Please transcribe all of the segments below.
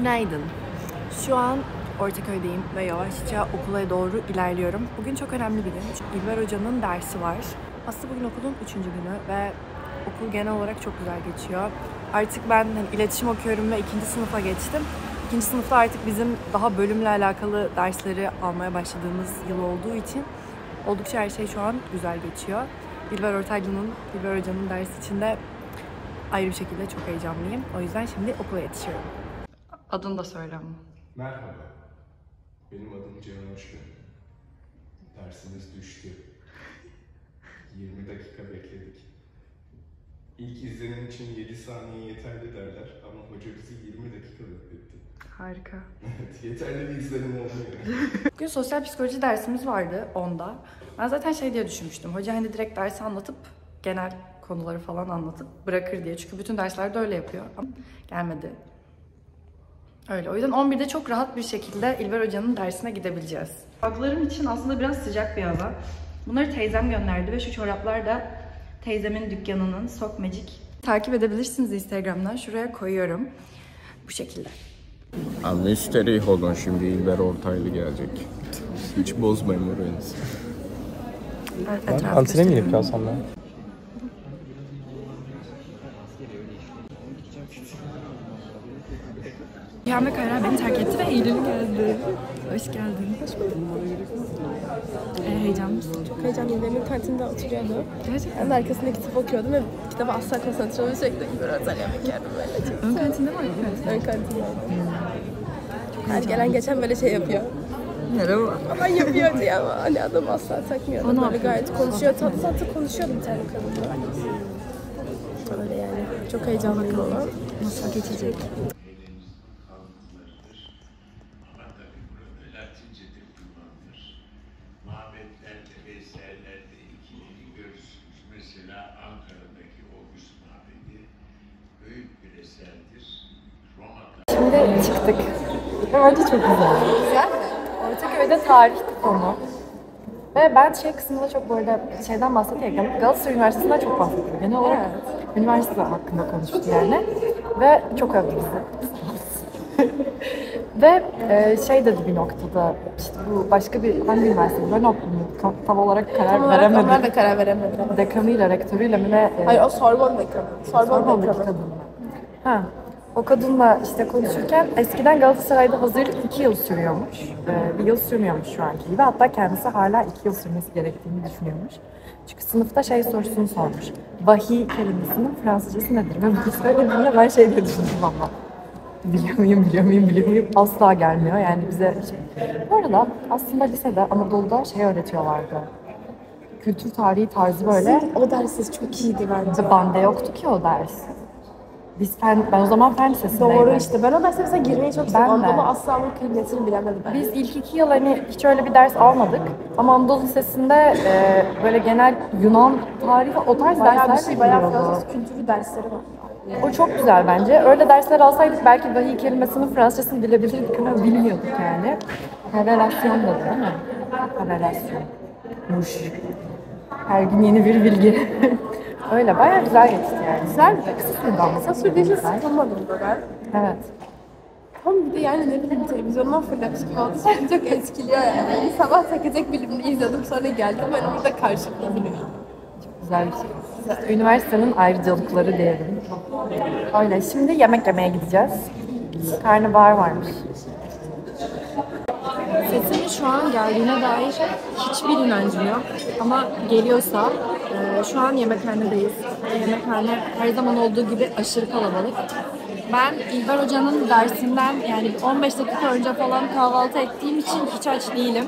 Günaydın. Şu an Ortaköy'deyim ve yavaşça okula doğru ilerliyorum. Bugün çok önemli bir gün. İlber Hoca'nın dersi var. Aslında bugün okulun 3. günü ve okul genel olarak çok güzel geçiyor. Artık ben iletişim okuyorum ve 2. sınıfa geçtim. 2. sınıfta artık bizim daha bölümle alakalı dersleri almaya başladığımız yıl olduğu için oldukça her şey şu an güzel geçiyor. İlber Ortaylı'nın, İlber Hoca'nın dersi için de ayrı bir şekilde çok heyecanlıyım. O yüzden şimdi okula yetişiyorum. Adını da söyle ama. Merhaba. Benim adım Can Uçur. Dersimiz düştü. 20 dakika bekledik. İlk izlenim için 7 saniye yeterli derler ama hoca bizi 20 dakika bekletti. Harika. Evet, yeterli bir izlenim olmuyor. Bugün sosyal psikoloji dersimiz vardı, onda. Ben zaten şey diye düşünmüştüm, hoca hani direkt dersi anlatıp genel konuları falan anlatıp bırakır diye. Çünkü bütün derslerde öyle yapıyor ama gelmedi. Öyle. O yüzden 11'de çok rahat bir şekilde İlber Hoca'nın dersine gidebileceğiz. Çoraplarım için aslında biraz sıcak bir hava. Bunları teyzem gönderdi ve şu çoraplar da teyzemin dükkanının Sok Magic. Takip edebilirsiniz Instagram'dan. Şuraya koyuyorum. Bu şekilde. Anne isterih olun. Şimdi İlber Ortaylı gelecek. Hiç bozmayın moralinizi. Antrenman mi yapıyorsun sen? Rüyam ve Kayra beni terk etti ve Eylül geldi. Hoş geldin. Hoş bulduk. Heyecanlı mısın? Çok heyecanlıyım. Benim kantimde oturuyordu. Gerçekten. Ben de arkasında kitap okuyordum ve kitaba asla konsantre olmuyor. Sürekli böyle özel yemek yerdim böyle. Ön kantinde mi oynadın? Ön kantinde. Her gelen geçen böyle şey yapıyor. Merhaba. Falan yapıyordu ya ama hani adam asla takmıyordu. Böyle yapıyordu. Gayet konuşuyor. Tatlı tatlı konuşuyordu bir tane kadınla. Öyle yani. Çok heyecanlıyım. Bakalım. Nasıl geçecek? Şimdi çıktık. Bence çok güzel. Güzel mi? Ortaköy'de tarih konu. Ve ben şey kısmında çok bu arada şeyden bahsediyorum. Galatasaray Üniversitesi'nden çok bahsediyorum. Genel olarak üniversite hakkında konuştu yani. Ve çok övdü bizi. Ve şey dedi bir noktada, işte bu başka bir hangi üniversitede böyle okumuyorduk, tam olarak karar veremedim. Onlar da karar veremedi. Dekanıyla, rektörüyle mi ne? Hayır, o Sorbon dekanı. Sorbon dekanı. Ha. O kadınla işte konuşurken eskiden Galatasaray'da hazırlık 2 yıl sürüyormuş. 1 yıl sürmüyormuş şu anki gibi. Hatta kendisi hala 2 yıl sürmesi gerektiğini düşünüyormuş. Çünkü sınıfta şey sorusunu sormuş. Vahiy kelimesinin Fransızcası nedir? Ve bu söylediğimde ben şey diye düşündüm ama. Biliyor muyum? Asla gelmiyor yani bize şey. Bu arada aslında lisede Anadolu'da şey öğretiyorlardı. Kültür tarihi tarzı böyle. O dersiz çok iyiydi bence. Bende yoktu ki o ders. Ben o zaman fen lisesindeydim. Doğru işte. Ben o derse mesela girmeyi çok seviyorum. Anadolu asla onun kıymetini bilemedim ben. Biz ilk 2 yıl hani hiç öyle bir ders almadık. Ama Anadolu Lisesi'nde böyle genel Yunan tarihi o tarz bayağı dersler şey, bayağı Fransız kültürü dersleri var. O çok güzel bence. Öyle dersler alsaydık belki vahiy kelimesinin Fransızcasını bilebilirdik ama bilmiyorduk yani. Revelasyon da değil mi? Revelasyon. Muş. Her gün yeni bir bilgi. Öyle bayağı güzel geçti yani. Güzel mi? Kısa sürdü için sıkılmadım da ben. Evet. Tam bir de yani ne bileyim televizyondan fırlamış gibi oldu. Şimdi çok etkiliyor yani. Sabah takacak bilimini izledim sonra geldim. Ben orada karşımda biliyorum. Çok güzel bir şey. İşte üniversitenin ayrıcalıkları diyelim. Öyle. Şimdi yemek yemeye gideceğiz. Karnabahar varmış. Sesimin şu an geldiğine dair hiçbir inancım yok. Ama geliyorsa şu an yemekhanedeyiz. Yemekhane her zaman olduğu gibi aşırı kalabalık. Ben İlber Hoca'nın dersinden yani 15 dakika önce falan kahvaltı ettiğim için hiç aç değilim.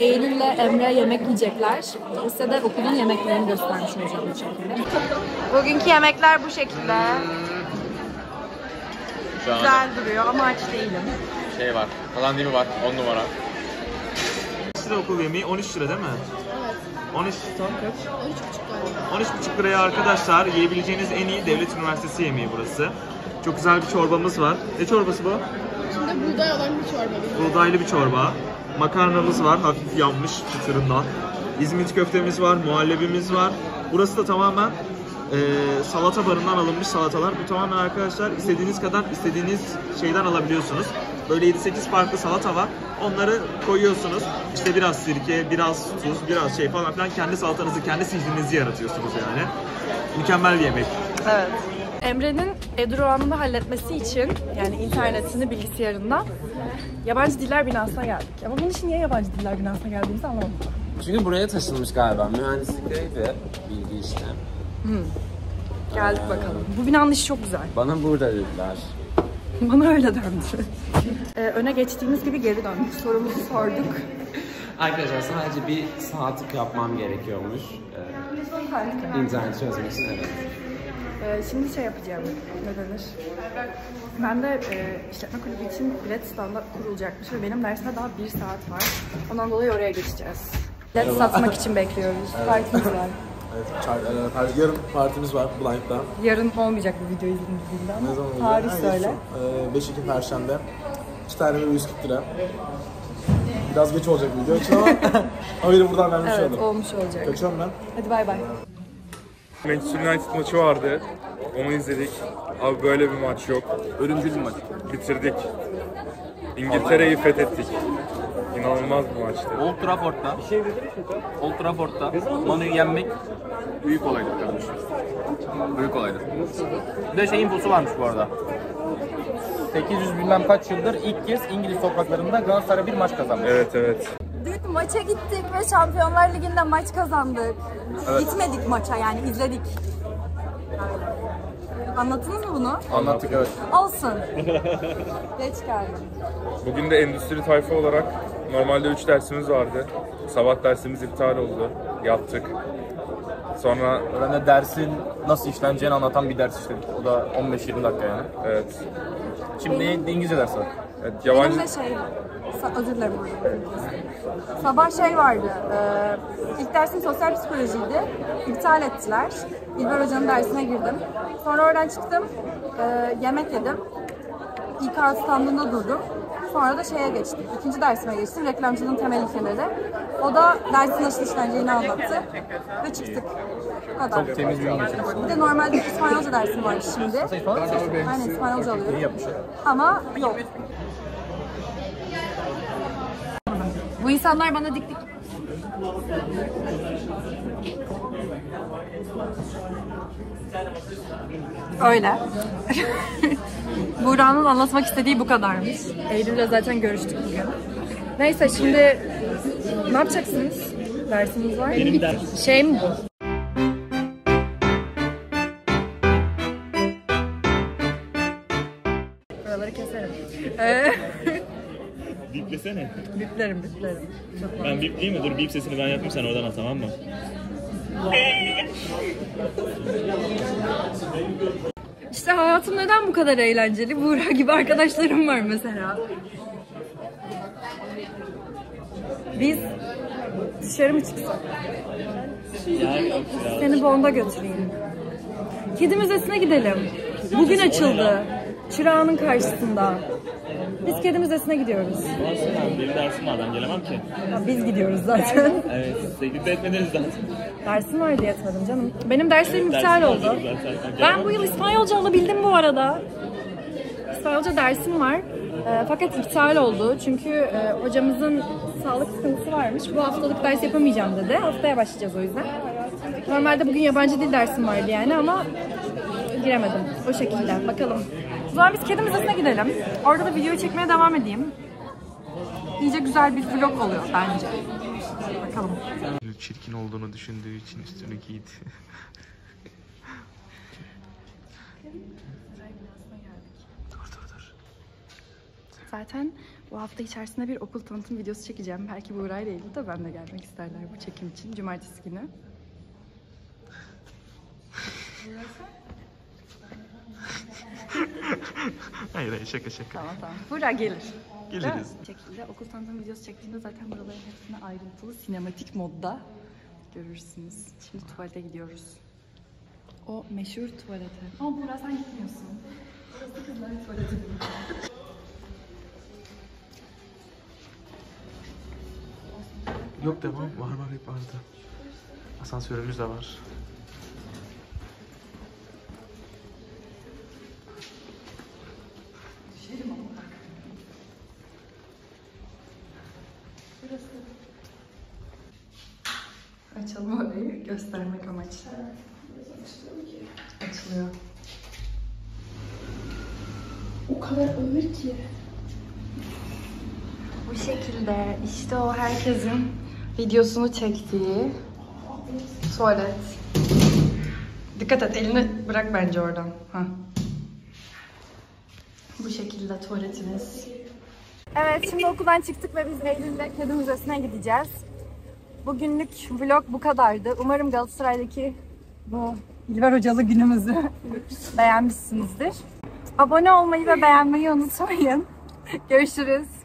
Eylül'le Emre yemek yiyecekler. Size de okulun yemeklerini göstermiş olacağım bu şekilde. Bugünkü yemekler bu şekilde. Güzel duruyor ama aç değilim. Şey var, kalandimi var, 10 numara. 13 lira okul yemeği, 13 lira değil mi? Evet. 13 tam kaç? 13,5 lira. 13,5 liraya arkadaşlar yiyebileceğiniz en iyi devlet üniversitesi yemeği burası. Çok güzel bir çorbamız var. Ne çorbası bu? Şimdi buğday olan bir çorba. Buğdaylı bir çorba. Makarnamız var, hafif yanmış çıtırından. İzmit köftemiz var, muhallebimiz var. Burası da tamamen salata barından alınmış salatalar. Bu tamamen arkadaşlar istediğiniz kadar, istediğiniz şeyden alabiliyorsunuz. Böyle 7-8 farklı salata var. Onları koyuyorsunuz. İşte biraz sirke, biraz tuz, biraz şey falan filan. Kendi salatanızı, kendi sihrinizi yaratıyorsunuz yani. Mükemmel bir yemek. Evet. Emre'nin Eduroğan'ını halletmesi için, yani internetini, bilgisayarında yabancı diller binasına geldik. Ama bunun için niye yabancı diller binasına geldiğimizi anlamadım. Çünkü buraya taşınmış galiba. Mühendislikteydi bilgi işte. Geldik bakalım. Bu binanın işi çok güzel. Bana burada dediler. Bana öyle dendi. Öne geçtiğimiz gibi geri döndük. Sorumuzu sorduk. Arkadaşlar sadece bir saatlik yapmam gerekiyormuş. İnternet çözmek için, evet. Şimdi şey yapacağım, ne denir? Ben de işletme kulübü için bilet standı kurulacakmış ve benim dersime daha 1 saat var. Ondan dolayı oraya geçeceğiz. Bilet satmak için bekliyoruz. Evet. Partimiz var. Evet, yarın partimiz var Blind'da. Yarın olmayacak bu video izlediğimizde ama. Ne zaman olacak? Tarih söyle. 5-2 Perşembe. 2 tane ve 140 lira. Biraz geç olacak video için ama haberi buradan vermiş oldum. Evet, olmuş olacak. Kaçıyorum ben. Hadi bay bay. Manchester United maçı vardı. Onu izledik. Abi böyle bir maç yok. Ölümcül bir maç. Bitirdik. İngiltere'yi fethettik. İnanılmaz bir maçtı. Old Trafford'da Manu'yu yenmek büyük olaydı kardeşim. Büyük olaydı. Bir de şey infosu varmış bu arada. 800 bilmem kaç yıldır ilk kez İngiliz topraklarında Galatasaray bir maç kazandı. Evet. Dün maça gittik ve Şampiyonlar Ligi'nde maç kazandık. Evet. Gitmedik maça yani, izledik. Anlattınız mı bunu? Anlattık, evet. Olsun. Geç geldim. Bugün de endüstri tayfa olarak normalde 3 dersimiz vardı. Sabah dersimiz iptal oldu. Yaptık. Sonra öğrene dersin nasıl işleneceğini anlatan bir ders işledik. O da 15-20 dakika yani. Evet. Şimdi İngilizce dersi var. Evet, yabancı... Benim de şey... Özür dilerim. Evet. Sabah şey vardı. İlk dersim sosyal psikolojiydi. İptal ettiler. İlber Hoca'nın dersine girdim. Sonra oradan çıktım. Yemek yedim. İK standında durdum. Sonra da şeye geçtim. 2. dersime geçtim. Reklamcılığın Temel İlkeleri. O da dersin nasıl işleneceğini anlattı. Ve çıktık. Bu kadar. Çok temiz bir geçirdim. Bir de normalde İspanyolca dersim var şimdi. Aynen, İspanyolca alıyorum. Ama yok. Bu insanlar bana dik dik. Öyle. Buğra'nın anlatmak istediği bu kadarmış. Eylül'le zaten görüştük bugün. Neyse, şimdi ne yapacaksınız? Dersiniz var. Benim dersim. Şey mi bu? Buraları keserim. Biplesene. Biplerim. Çok ben bipleyeyim mi? Dur, bip sesini ben yapayım, sen oradan at, tamam mı? İşte hayatım neden bu kadar eğlenceli? Buğra gibi arkadaşlarım var mesela. Biz dışarı mı çıksak? Seni Bond'a götüreyim. Kedi müzesine gidelim. Bugün açıldı. Çırağının karşısında. Biz kedi müzesine gidiyoruz. Benim dersim var, ben gelemem ki. Ya biz gidiyoruz zaten. Evet, sevgili de etmediniz zaten. Dersim var diye etmedim canım. Benim derslerim iptal oldu. Ben bu yıl İspanyolca alabildim bu arada. İspanyolca dersim var. Fakat iptal oldu. Çünkü hocamızın sağlık sıkıntısı varmış. Bu haftalık ders yapamayacağım dedi. Haftaya başlayacağız o yüzden. Normalde bugün yabancı dil dersim vardı yani ama giremedim. O şekilde. Bakalım. O zaman biz kedi müzesine gidelim. Orada da videoyu çekmeye devam edeyim. İyice güzel bir vlog oluyor bence. Bakalım. Çirkin olduğunu düşündüğü için üstünü giydi. Dur. Zaten bu hafta içerisinde bir okul tanıtım videosu çekeceğim. Belki Buğra ile ilgili de ben de gelmek isterler bu çekim için. Cumartesi günü. Hayır, şaka. Tamam. Buğra gelir. Geliriz. Bu şekilde okul tanıtım videosu çektiğinde zaten buraların hepsini ayrıntılı sinematik modda görürsünüz. Şimdi tuvalete gidiyoruz. O meşhur tuvalete. Ama Buğra sen gitmiyorsun. Burası kızların tuvaleti. Yok, devam. Var hep arada. Asansörümüz de var. göster. Açalım orayı göstermek amaçlı. Evet. Açılıyor ki? Açılıyor. O kadar ömür ki. Bu şekilde işte o herkesin videosunu çektiği tuvalet. Dikkat et, elini bırak bence oradan. Ha. Bu şekilde tuvaletimiz. Evet, şimdi okuldan çıktık ve biz Eylül'le Kedi Müzesi'ne gideceğiz. Bugünlük vlog bu kadardı. Umarım Galatasaray'daki bu İlber Hocalı günümüzü beğenmişsinizdir. Abone olmayı ve beğenmeyi unutmayın. Görüşürüz.